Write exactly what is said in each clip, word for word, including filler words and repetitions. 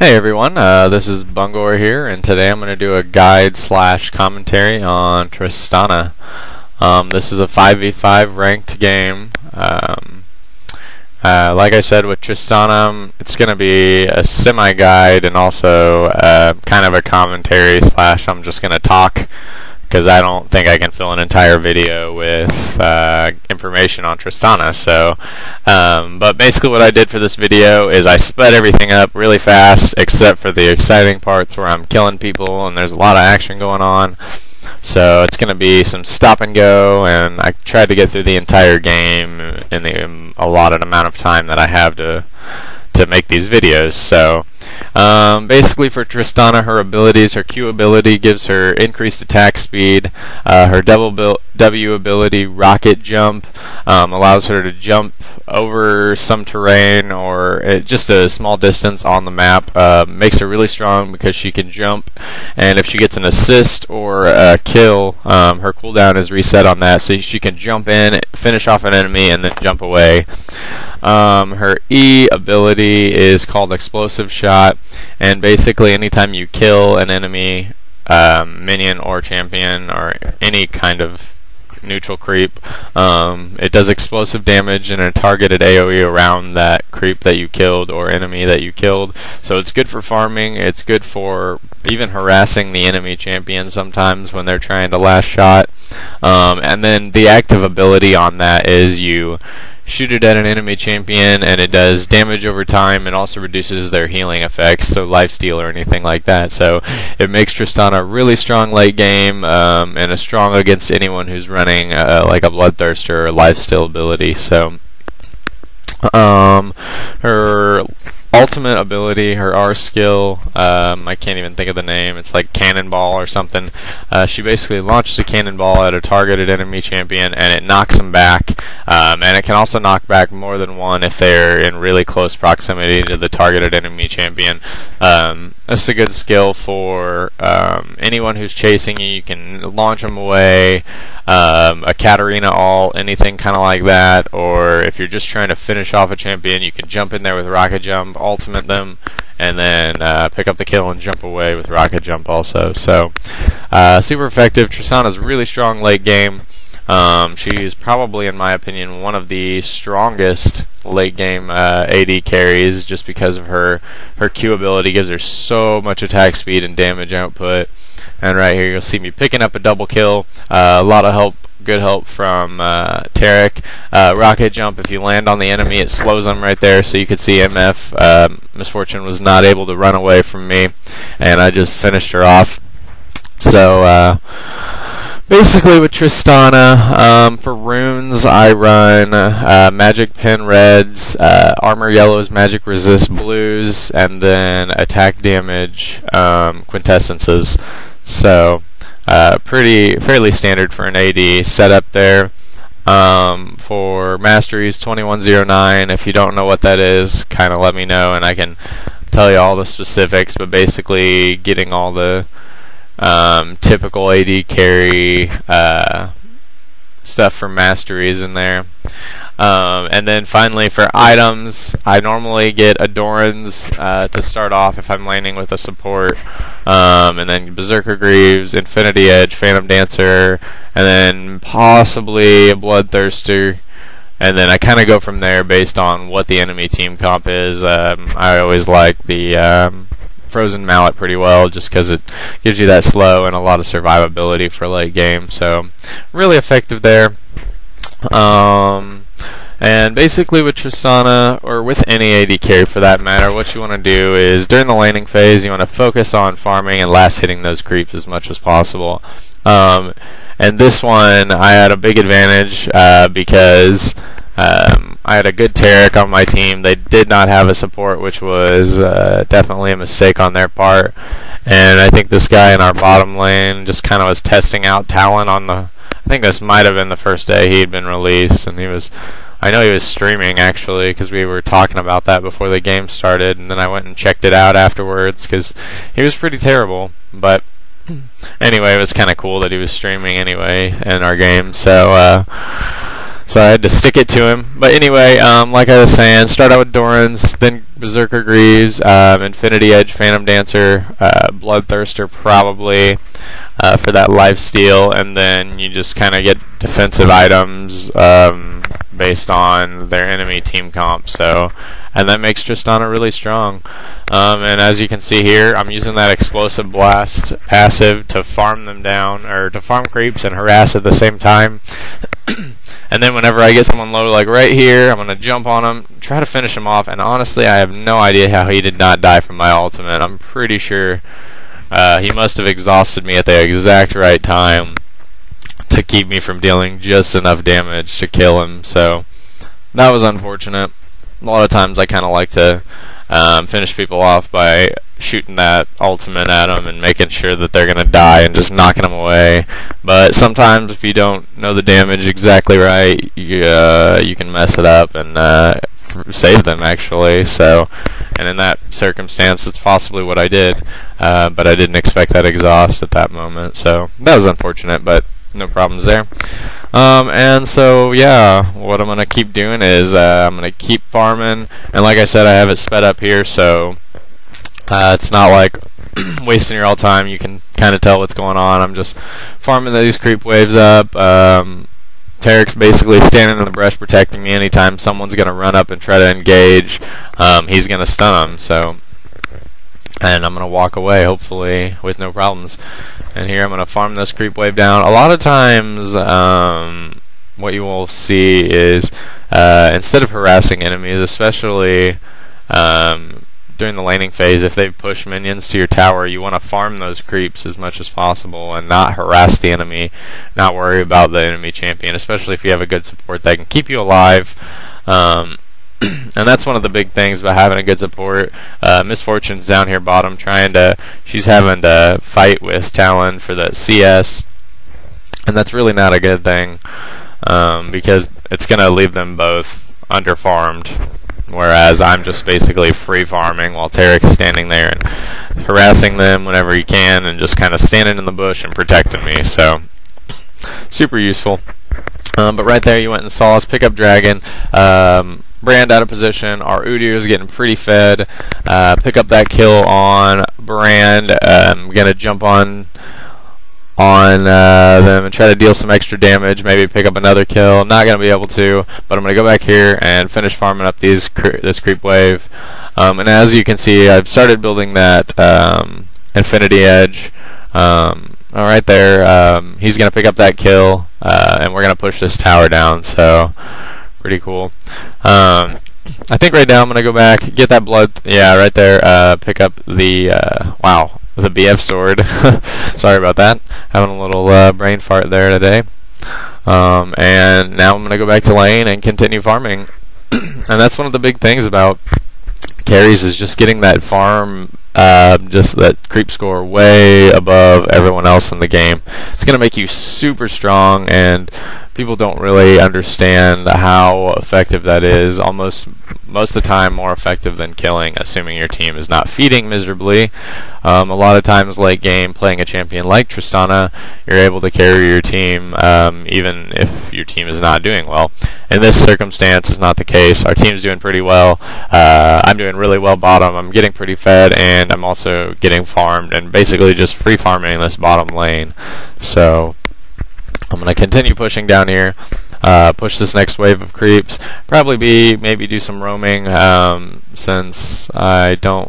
Hey everyone, uh, this is Bungor here, and today I'm going to do a guide slash commentary on Tristana. Um, this is a five v five ranked game. Um, uh, like I said, with Tristana, it's going to be a semi-guide and also uh, kind of a commentary slash I'm just going to talk, because I don't think I can fill an entire video with uh, information on Tristana. So, um, but basically what I did for this video is I sped everything up really fast, except for the exciting parts where I'm killing people and there's a lot of action going on. So it's going to be some stop and go, and I tried to get through the entire game in the allotted amount of time that I have to to make these videos. So um, basically for Tristana, her abilities, her Q ability gives her increased attack speed, uh, her double W ability, Rocket Jump, um, allows her to jump over some terrain or it, just a small distance on the map, uh, makes her really strong because she can jump, and if she gets an assist or a kill, um, her cooldown is reset on that, so she can jump in, finish off an enemy, and then jump away. Um, her E ability is called Explosive Shot, and basically anytime you kill an enemy, um, minion or champion or any kind of neutral creep, um, it does explosive damage in a targeted AoE around that creep that you killed or enemy that you killed. So it's good for farming, it's good for even harassing the enemy champion sometimes when they're trying to last shot. Um, and then the active ability on that is you shoot it at an enemy champion and it does damage over time and also reduces their healing effects, so lifesteal or anything like that. So it makes Tristana really strong late game, um, and is strong against anyone who's running uh, like a Bloodthirster or lifesteal ability. So um, her ultimate ability, her R skill, um, I can't even think of the name, it's like Cannonball or something. Uh, she basically launches a cannonball at a targeted enemy champion and it knocks them back, um, and it can also knock back more than one if they're in really close proximity to the targeted enemy champion. Um, that's a good skill for um, anyone who's chasing you. You can launch them away, um, a Katarina ult, anything kind of like that, or if you're just trying to finish off a champion, you can jump in there with Rocket Jump, ultimate them, and then uh, pick up the kill and jump away with Rocket Jump also. So uh, super effective. Tristana's really strong late game. Um, she is probably, in my opinion, one of the strongest late game uh, A D carries, just because of her her Q ability gives her so much attack speed and damage output. And right here you'll see me picking up a double kill, uh, a lot of help good help from uh, Taric. Uh, Rocket Jump, if you land on the enemy, it slows them right there, so you could see M F. Uh, Miss Fortune was not able to run away from me, and I just finished her off. So uh, basically with Tristana, um, for runes I run uh, Magic Pen Reds, uh, Armor Yellows, Magic Resist Blues, and then Attack Damage um, Quintessences. So Uh, pretty fairly standard for an A D setup there. Um, for masteries, twenty-one oh nine. If you don't know what that is, kind of let me know, and I can tell you all the specifics. But basically, getting all the um, typical A D carry uh, stuff for masteries in there. Um, and then finally for items, I normally get a Doran's uh, to start off if I'm laning with a support, um, and then Berserker Greaves, Infinity Edge, Phantom Dancer, and then possibly a Bloodthirster, and then I kind of go from there based on what the enemy team comp is. Um, I always like the um, Frozen Mallet pretty well, just because it gives you that slow and a lot of survivability for late game, so really effective there. Um, and basically with Tristana, or with any A D carry for that matter, what you want to do is during the laning phase you want to focus on farming and last hitting those creeps as much as possible. Um, and this one I had a big advantage uh, because um, I had a good Taric on my team. They did not have a support, which was uh, definitely a mistake on their part, and I think this guy in our bottom lane just kind of was testing out Talon on the, I think this might have been the first day he had been released, and he was, I know he was streaming actually, because we were talking about that before the game started, and then I went and checked it out afterwards because he was pretty terrible. But anyway, it was kind of cool that he was streaming anyway in our game. So uh, So I had to stick it to him. But anyway, um, like I was saying, start out with Doran's, then Berserker Greaves, um, Infinity Edge, Phantom Dancer, uh, Bloodthirster probably uh, for that lifesteal, and then you just kind of get defensive items um, based on their enemy team comp. So, and that makes Tristana really strong. Um, and as you can see here, I'm using that Explosive Blast passive to farm them down, or to farm creeps and harass at the same time. And then whenever I get someone low, like right here, I'm going to jump on him, try to finish him off, and honestly, I have no idea how he did not die from my ultimate. I'm pretty sure uh, he must have exhausted me at the exact right time to keep me from dealing just enough damage to kill him, so that was unfortunate. A lot of times I kind of like to um, finish people off by shooting that ultimate at them and making sure that they're going to die and just knocking them away. But sometimes if you don't know the damage exactly right, you, uh, you can mess it up and uh, f save them, actually. So, and in that circumstance, that's possibly what I did. Uh, but I didn't expect that exhaust at that moment, so that was unfortunate, but no problems there. Um, and so, yeah, what I'm going to keep doing is uh, I'm going to keep farming. And like I said, I have it sped up here, so Uh, it's not like wasting your all time. You can kind of tell what's going on. I'm just farming these creep waves up. Um, Taric's basically standing in the brush protecting me. Anytime someone's going to run up and try to engage, um, he's going to stun them. So, and I'm going to walk away, hopefully, with no problems. And here I'm going to farm this creep wave down. A lot of times, um, what you will see is uh, instead of harassing enemies, especially Um, during the laning phase, if they push minions to your tower, you want to farm those creeps as much as possible and not harass the enemy, not worry about the enemy champion, especially if you have a good support that can keep you alive. Um, and that's one of the big things about having a good support. Uh, Miss Fortune's down here bottom trying to, she's having to fight with Talon for the C S, and that's really not a good thing um, because it's going to leave them both underfarmed. Whereas I'm just basically free farming while Taric is standing there and harassing them whenever he can and just kind of standing in the bush and protecting me. So, super useful. Um, but right there you went and saw us pick up Dragon. Um, Brand out of position. Our Udyr is getting pretty fed. Uh, pick up that kill on Brand. Uh, I'm going to jump on on uh, them and try to deal some extra damage, maybe pick up another kill. Not going to be able to, but I'm going to go back here and finish farming up these cre this creep wave. Um, and as you can see, I've started building that um, Infinity Edge. Um, all right there, um, he's going to pick up that kill, uh, and we're going to push this tower down, so pretty cool. Um, I think right now I'm going to go back, get that blood, th yeah, right there, uh, pick up the, uh, wow, the B F sword. Sorry about that. Having a little uh, brain fart there today. Um, and now I'm going to go back to lane and continue farming. And that's one of the big things about carries is just getting that farm, uh, just that creep score way above everyone else in the game. It's going to make you super strong, and people don't really understand how effective that is. Almost most of the time more effective than killing, assuming your team is not feeding miserably. Um, a lot of times late game, playing a champion like Tristana, you're able to carry your team um, even if your team is not doing well. In this circumstance, it's not the case. Our team's doing pretty well. Uh, I'm doing really well bottom. I'm getting pretty fed, and I'm also getting farmed and basically just free farming this bottom lane. So I'm going to continue pushing down here, uh, push this next wave of creeps, probably be, maybe do some roaming, um, since I don't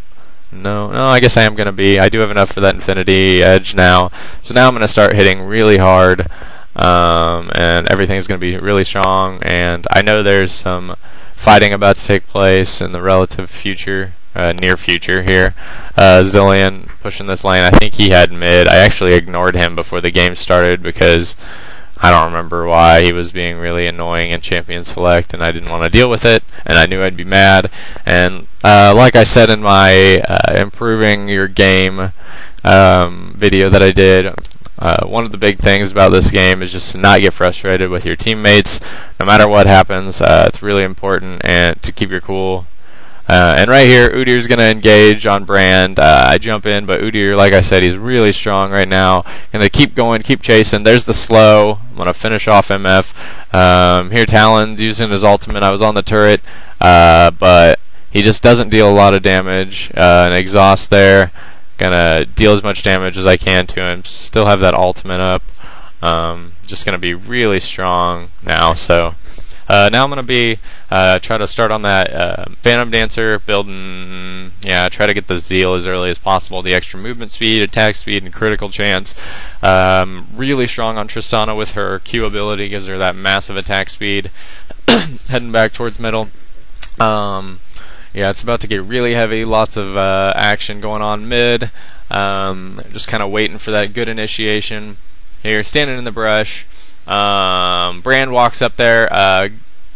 know, no, I guess I am going to be, I do have enough for that Infinity Edge now, so now I'm going to start hitting really hard, um, and everything's going to be really strong, and I know there's some fighting about to take place in the relative future, Uh, near future here. Uh, Zilean pushing this lane. I think he had mid. I actually ignored him before the game started because I don't remember why. He was being really annoying in Champion Select and I didn't want to deal with it, and I knew I'd be mad. And uh, like I said in my uh, Improving Your Game um, video that I did, Uh, one of the big things about this game is just to not get frustrated with your teammates no matter what happens. Uh, it's really important and to keep your cool. Uh, and right here, Udyr's going to engage on Brand. Uh, I jump in, but Udyr, like I said, he's really strong right now. Going to keep going, keep chasing. There's the slow. I'm going to finish off M F. Um, here, Talon's using his ultimate. I was on the turret, uh, but he just doesn't deal a lot of damage. Uh, an exhaust there. Going to deal as much damage as I can to him. Still have that ultimate up. Um, just going to be really strong now, so... Uh, now I'm gonna be uh, try to start on that uh, Phantom Dancer, building, yeah, try to get the Zeal as early as possible, the extra movement speed, attack speed, and critical chance. Um, really strong on Tristana with her Q ability, gives her that massive attack speed. Heading back towards middle. Um, yeah, it's about to get really heavy, lots of uh, action going on mid. Um, just kind of waiting for that good initiation. Here, standing in the brush. Um, Brand walks up there. Uh,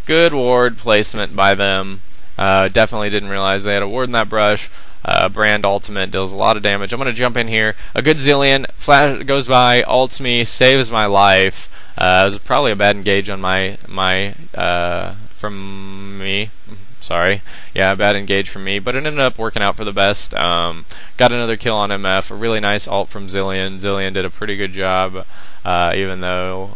good ward placement by them. Uh, definitely didn't realize they had a ward in that brush. Uh, Brand ultimate deals a lot of damage. I'm going to jump in here. A good Zilean flash goes by, ults me, saves my life. Uh, it was probably a bad engage on my my uh, from me. Sorry. Yeah, bad engage from me, but it ended up working out for the best. Um, got another kill on M F. A really nice ult from Zilean. Zilean did a pretty good job, uh, even though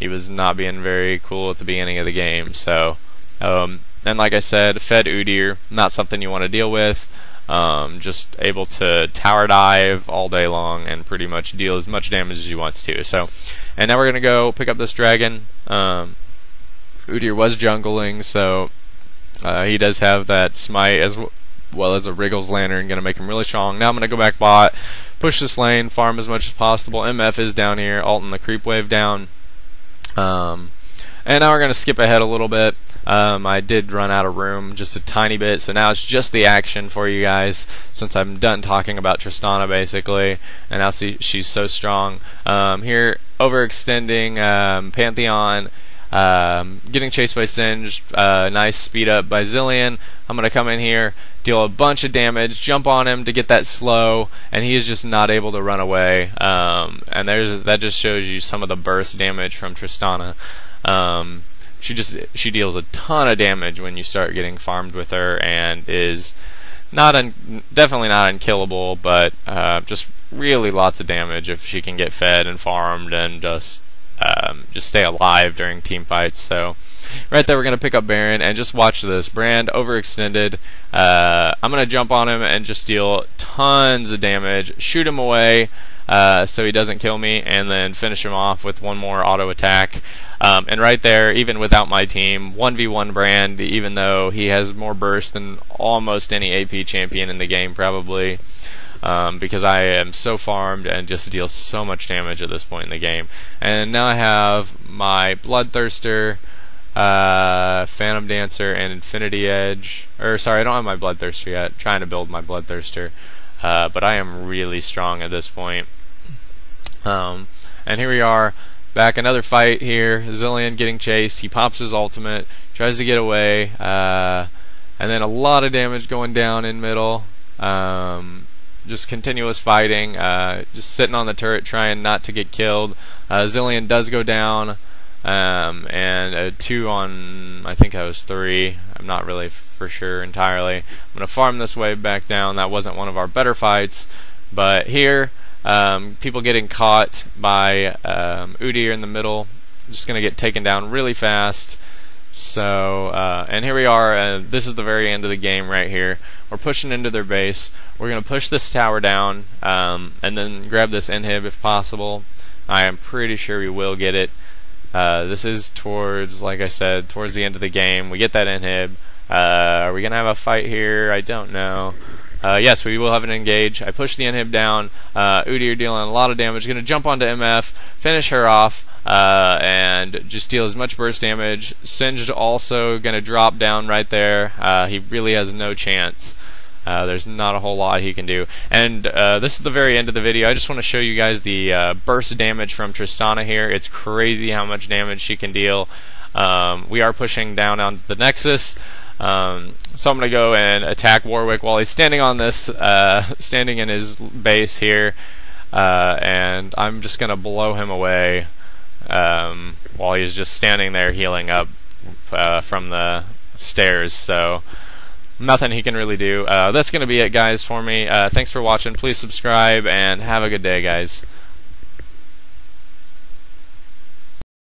he was not being very cool at the beginning of the game. So, um, and like I said, fed Udyr, not something you want to deal with. Um, just able to tower dive all day long and pretty much deal as much damage as he wants to. So, and now we're gonna go pick up this dragon. Um, Udyr was jungling, so uh, he does have that smite as well as a Wriggles Lantern, gonna make him really strong. Now I'm gonna go back bot, push this lane, farm as much as possible. M F is down here, ulting the creep wave down. Um, and now we're going to skip ahead a little bit. Um, I did run out of room just a tiny bit, so now it's just the action for you guys since I'm done talking about Tristana basically, and now see she's so strong. Um, here, overextending um, Pantheon, um, getting chased by Singed, uh, nice speed up by Zilean. I'm going to come in here, deal a bunch of damage, jump on him to get that slow, and he is just not able to run away. Um, and there's that just shows you some of the burst damage from Tristana. Um, she just she deals a ton of damage when you start getting farmed with her, and is not un, definitely not unkillable, but uh, just really lots of damage if she can get fed and farmed and just um, just stay alive during team fights. So. Right there, we're going to pick up Baron, and just watch this. Brand overextended. Uh, I'm going to jump on him and just deal tons of damage, shoot him away uh, so he doesn't kill me, and then finish him off with one more auto attack. Um, and right there, even without my team, one v one Brand, even though he has more burst than almost any A P champion in the game probably, um, because I am so farmed and just deal so much damage at this point in the game. And now I have my Bloodthirster, Uh, Phantom Dancer, and Infinity Edge. Or sorry, I don't have my Bloodthirster yet. I'm trying to build my Bloodthirster, uh, but I am really strong at this point. Um, and here we are, back another fight here. Zilean getting chased. He pops his ultimate, tries to get away, uh, and then a lot of damage going down in middle. Um, just continuous fighting. Uh, just sitting on the turret, trying not to get killed. Uh, Zilean does go down. Um, and a two on, I think I was three, I'm not really f for sure entirely. I'm going to farm this wave back down. That wasn't one of our better fights, but here, um, people getting caught by um, Udyr in the middle, just going to get taken down really fast. So, uh, and here we are, uh, this is the very end of the game right here. We're pushing into their base. We're going to push this tower down, um, and then grab this inhib if possible. I am pretty sure we will get it. Uh, this is towards, like I said, towards the end of the game. We get that inhib. Uh, are we going to have a fight here? I don't know. Uh, yes, we will have an engage. I push the inhib down. Uh, Udyr dealing a lot of damage. Going to jump onto M F, finish her off, uh, and just deal as much burst damage. Singed also going to drop down right there. Uh, he really has no chance. Uh, there's not a whole lot he can do. And uh, this is the very end of the video. I just want to show you guys the uh, burst damage from Tristana here. It's crazy how much damage she can deal. Um, we are pushing down onto the Nexus. Um, so I'm going to go and attack Warwick while he's standing on this, uh, standing in his base here. Uh, and I'm just going to blow him away um, while he's just standing there healing up uh, from the stairs. So... nothing he can really do. Uh, that's going to be it, guys, for me. Uh, thanks for watching. Please subscribe, and have a good day, guys.